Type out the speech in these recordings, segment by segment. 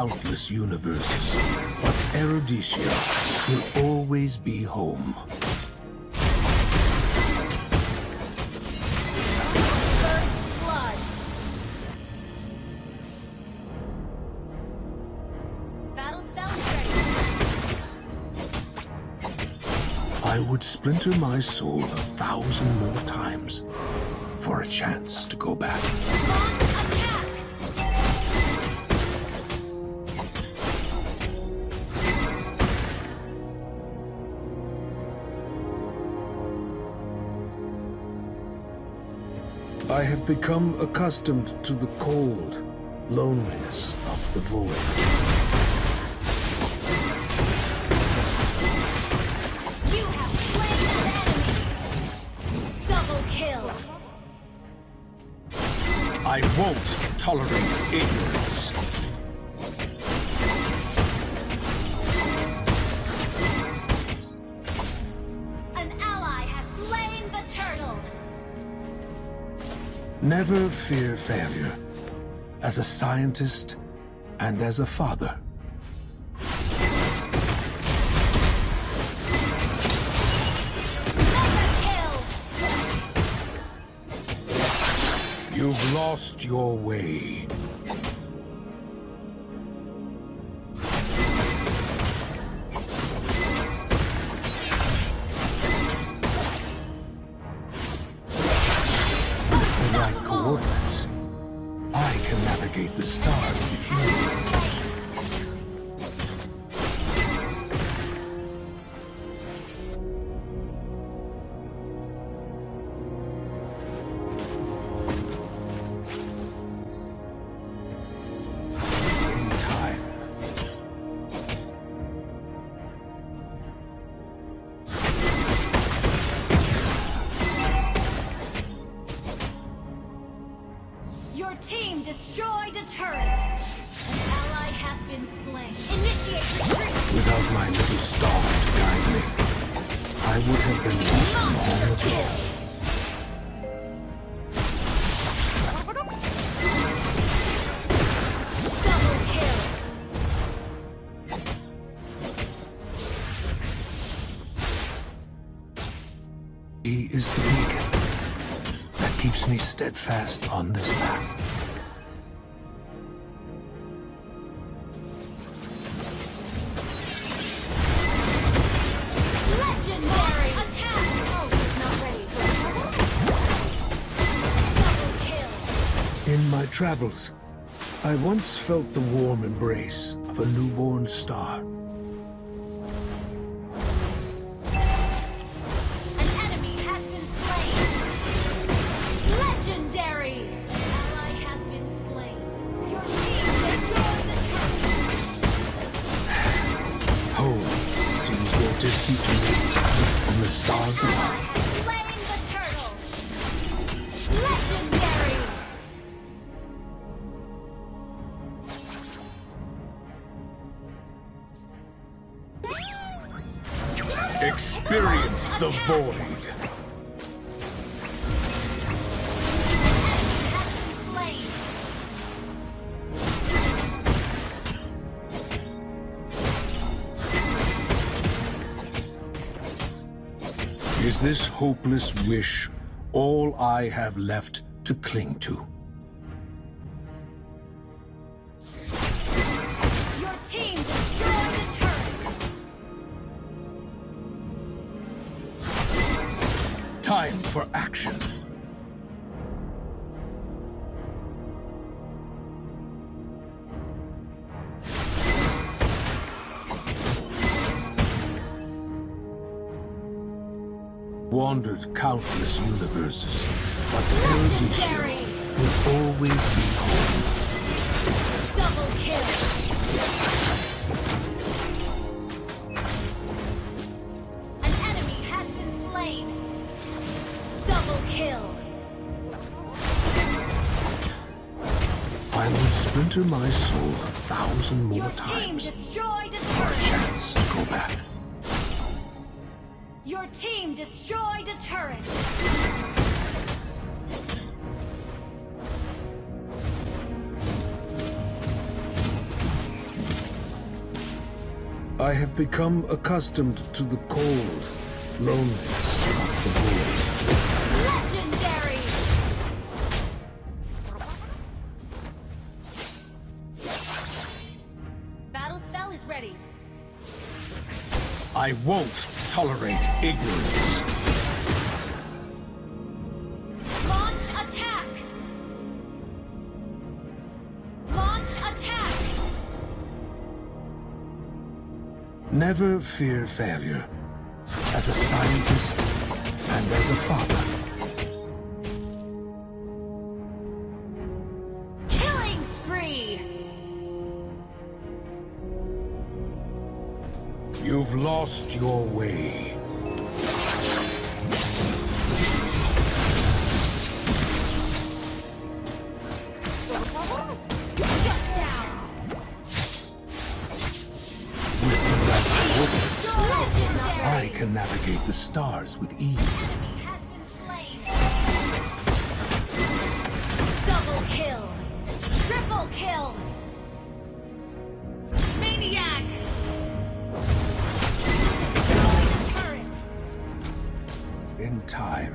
countless universes, but Eruditia will always be home. I would splinter my soul 1,000 more times for a chance to go back. I have become accustomed to the cold loneliness of the void. I won't tolerate ignorance. An ally has slain the turtle. Never fear failure, as a scientist and as a father. You've lost your way. With the right coordinates, I can navigate the stars with Your team destroyed a turret. An ally has been slain. Initiate retreat. Without my little star to guide me, I would have been lost long ago. Double kill. He is the beacon that keeps me steadfast on this path. Legendary attack! Oh, not ready for double kill. In my travels, I once felt the warm embrace of a newborn star. Just keep on the stars. An ally has slain the turtle. Legendary. Experience the void. An enemy has been slain. Is this hopeless wish all I have left to cling to? Your team destroyed a turret! Time for action! Wandered countless universes, but Eruditia will always be home. Double kill! An enemy has been slain! Double kill! I will splinter my soul 1,000 more times for a chance to go back. Your team destroyed a turret! I have become accustomed to the cold, loneliness of the void. Legendary! Battle spell is ready. I won't tolerate ignorance. Never fear failure, as a scientist and as a father. Killing spree! You've lost your way. I can navigate the stars with ease. The enemy has been slain. Double kill. Triple kill. Maniac. Destroy the turret. In time.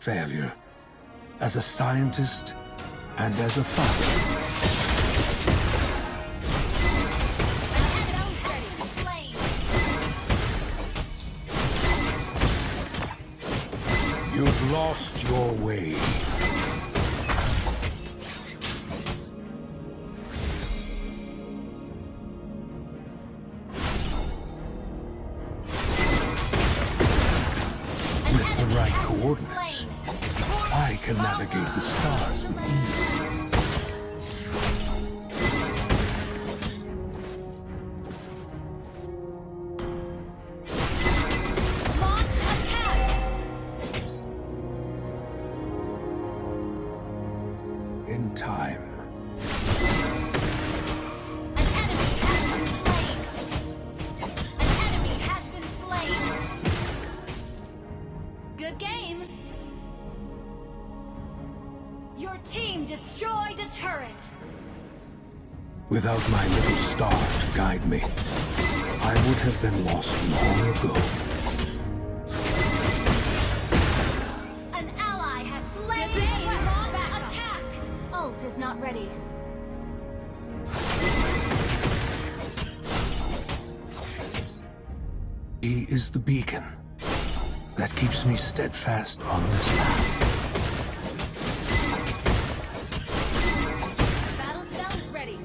Failure, as a scientist and as a father. You've lost your way. Coordinates. I can navigate the stars with ease. Launch attack! In time. Good game! Your team destroyed a turret! Without my little star to guide me, I would have been lost long ago. An ally has slain the launch attack! Ult is not ready. He is the beacon that keeps me steadfast on this path. Battle spell is ready.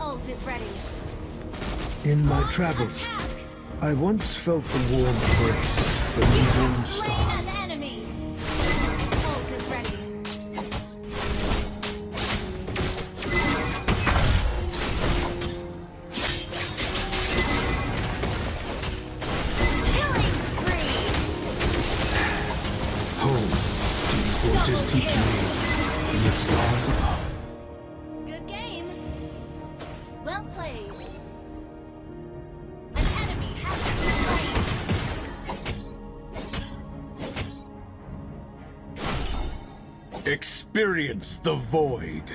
Ult is ready. In my travels, I once felt the warm embrace of the moon star. An enemy. Ult is ready. Just teach me in the stars above. Good game. Well played. An enemy has been slain. Experience the void.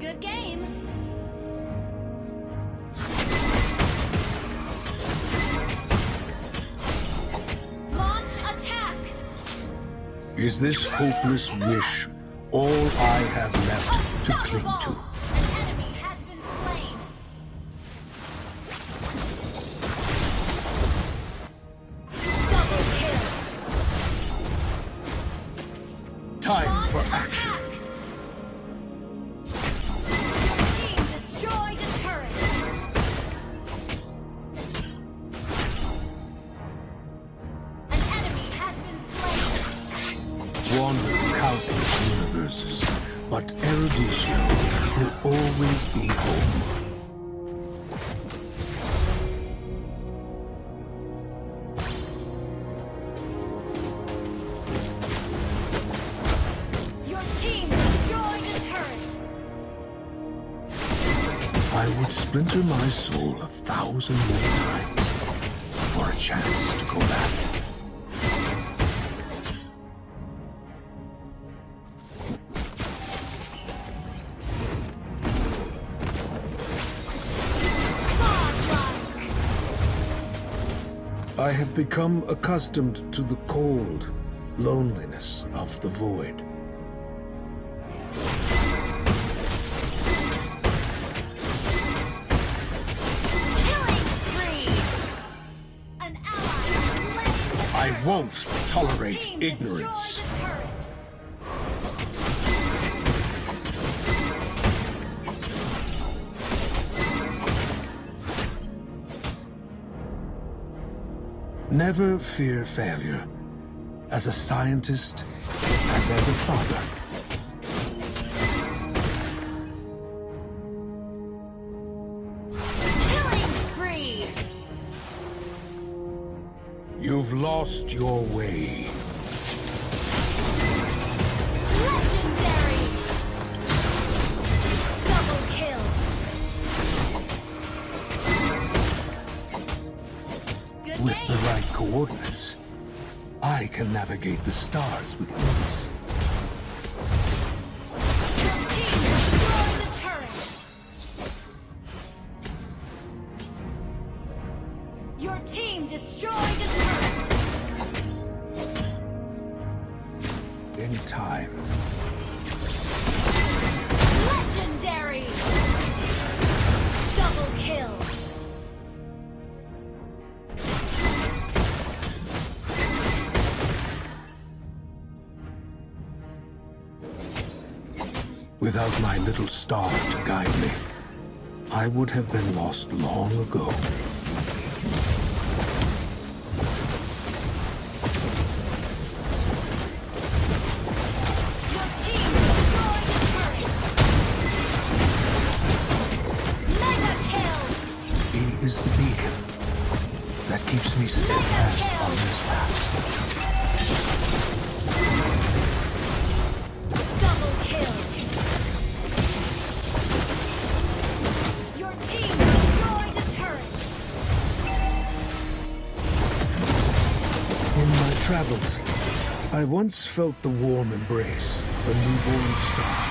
Good game. Is this hopeless wish all I have left to cling to? An enemy has been slain. Double kill. Time for action. Team destroyed a turret. An enemy has been slain. Wander countless. but Eruditio will always be home. Splinter my soul 1,000 more times for a chance to go back. I have become accustomed to the cold loneliness of the void. I won't tolerate ignorance. Never fear failure. As a scientist and as a father. You've lost your way. Legendary! Double kill! Good with game. The right coordinates, I can navigate the stars with ease. Your team destroyed the turret! In time. Legendary! Double kill! Without my little star to guide me, I would have been lost long ago. Is the beacon that keeps me steadfast on this path. Double kill. Your team destroyed a turret. In my travels, I once felt the warm embrace of a newborn star.